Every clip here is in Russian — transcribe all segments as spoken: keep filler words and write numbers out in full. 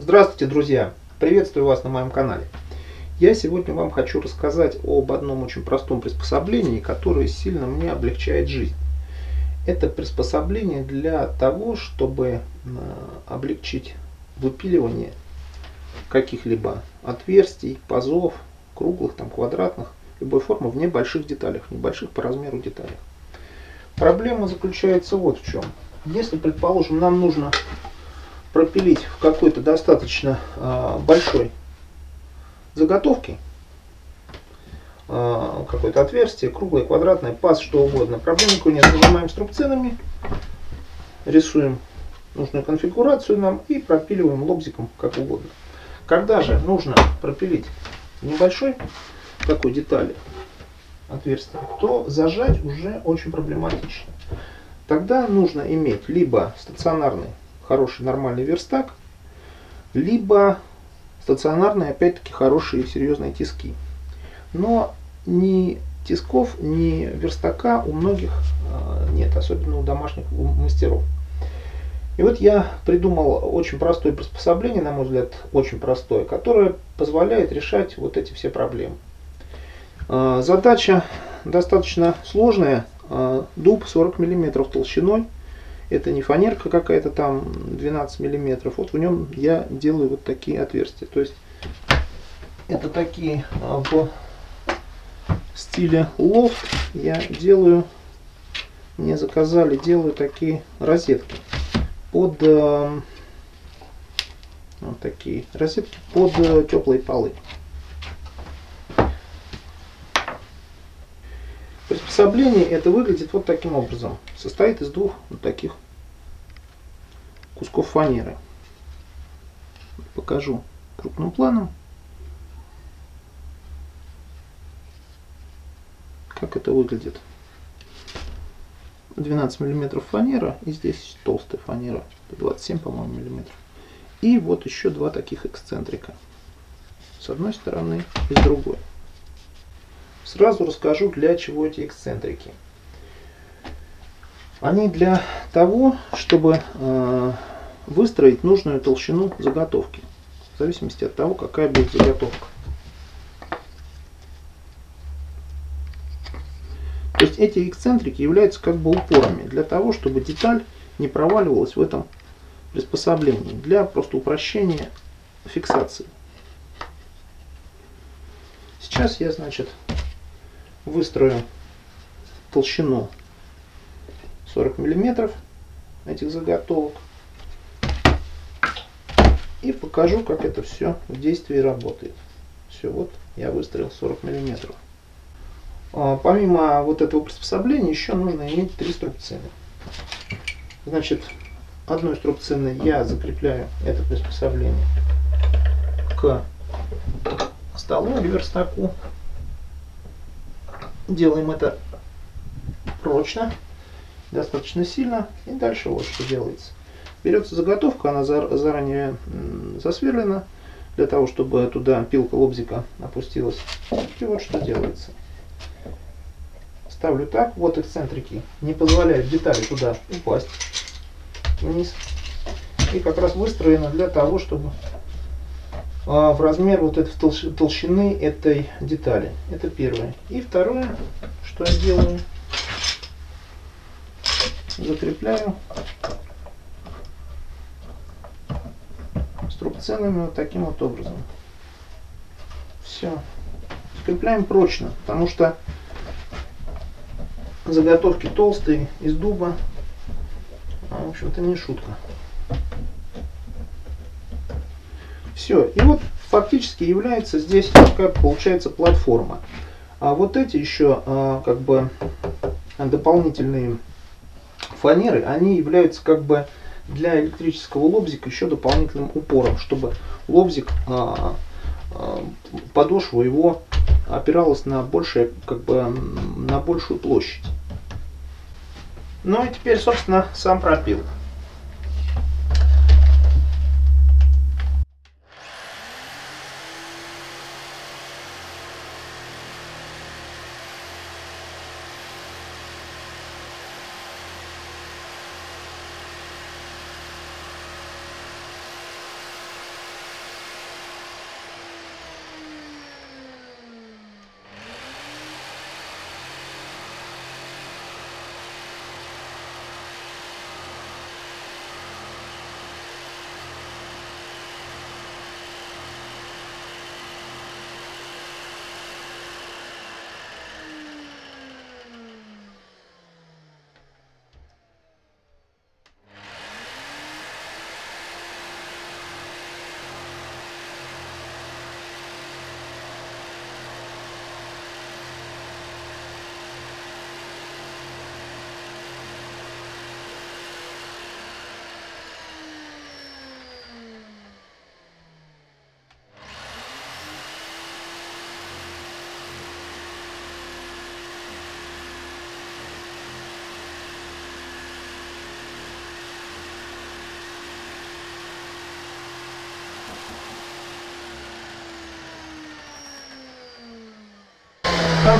Здравствуйте, друзья! Приветствую вас на моем канале. Я сегодня вам хочу рассказать об одном очень простом приспособлении, которое сильно мне облегчает жизнь. Это приспособление для того, чтобы облегчить выпиливание каких-либо отверстий, пазов, круглых, там, квадратных, любой формы в небольших деталях, небольших по размеру деталях. Проблема заключается вот в чем. Если, предположим, нам нужно пропилить в какой-то достаточно э, большой заготовке э, какое-то отверстие, круглое, квадратное, паз, что угодно. Проблем никакой нет. Нажимаем струбцинами, рисуем нужную конфигурацию нам и пропиливаем лобзиком как угодно. Когда же нужно пропилить небольшой такой детали отверстия, то зажать уже очень проблематично. Тогда нужно иметь либо стационарный хороший нормальный верстак, либо стационарные, опять-таки, хорошие серьезные тиски. Но ни тисков, ни верстака у многих нет, особенно у домашних мастеров. И вот я придумал очень простое приспособление, на мой взгляд, очень простое, которое позволяет решать вот эти все проблемы. Задача достаточно сложная. Дуб сорок миллиметров толщиной. Это не фанерка какая-то там двенадцать миллиметров. Вот в нем я делаю вот такие отверстия. То есть это такие в стиле лофт. Я делаю, мне заказали, делаю такие розетки. Под э, вот такие розетки под э, теплые полы. Приспособление это выглядит вот таким образом. Состоит из двух вот таких кусков фанеры. Покажу крупным планом, как это выглядит. двенадцать миллиметров фанера, и здесь толстая фанера, двадцать семь, по-моему, миллиметров. И вот еще два таких эксцентрика. С одной стороны и с другой. Сразу расскажу, для чего эти эксцентрики. Они для того, чтобы э, выстроить нужную толщину заготовки. В зависимости от того, какая будет заготовка. То есть эти эксцентрики являются как бы упорами для того, чтобы деталь не проваливалась в этом приспособлении. Для просто упрощения фиксации. Сейчас я, значит, выстрою толщину сорок миллиметров этих заготовок и покажу, как это все в действии работает. Все, вот я выстроил сорок миллиметров. Помимо вот этого приспособления еще нужно иметь три струбцины. Значит, одной струбциной я закрепляю это приспособление к столу или верстаку. Делаем это прочно, достаточно сильно. И дальше вот что делается. Берется заготовка, она заранее засверлена, для того, чтобы туда пилка лобзика опустилась. И вот что делается. Ставлю так, вот эксцентрики не позволяют детали туда упасть вниз. И как раз выстроено для того, чтобы в размер вот этой толщ- толщины этой детали. Это первое. И второе, что я делаю, закрепляю струбцинами вот таким вот образом. Все. Закрепляем прочно, потому что заготовки толстые, из дуба. А, в общем-то, не шутка. Все. И вот фактически является здесь, как получается, платформа. А вот эти еще а, как бы дополнительные фанеры, они являются как бы для электрического лобзика еще дополнительным упором, чтобы лобзик, а, а, подошва его опиралась на большее, как бы, на большую площадь. Ну и теперь, собственно, сам пропил.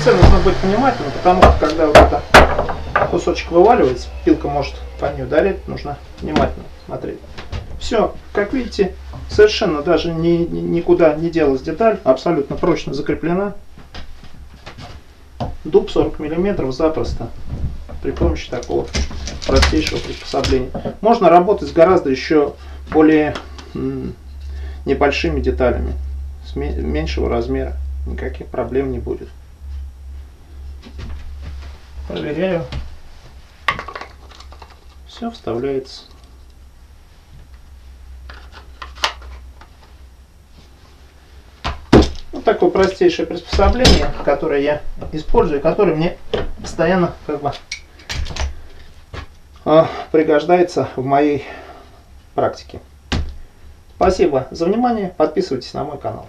конце нужно быть внимательным, потому что когда вот это кусочек вываливается, пилка может по ней ударить, нужно внимательно смотреть. Все, как видите, совершенно даже ни, ни, никуда не делась деталь, абсолютно прочно закреплена. Дуб сорок миллиметров запросто при помощи такого простейшего приспособления. Можно работать с гораздо еще более м, небольшими деталями, с меньшего размера. Никаких проблем не будет. Проверяю. Все вставляется. Вот такое простейшее приспособление, которое я использую, которое мне постоянно как бы э, пригождается в моей практике. Спасибо за внимание. Подписывайтесь на мой канал.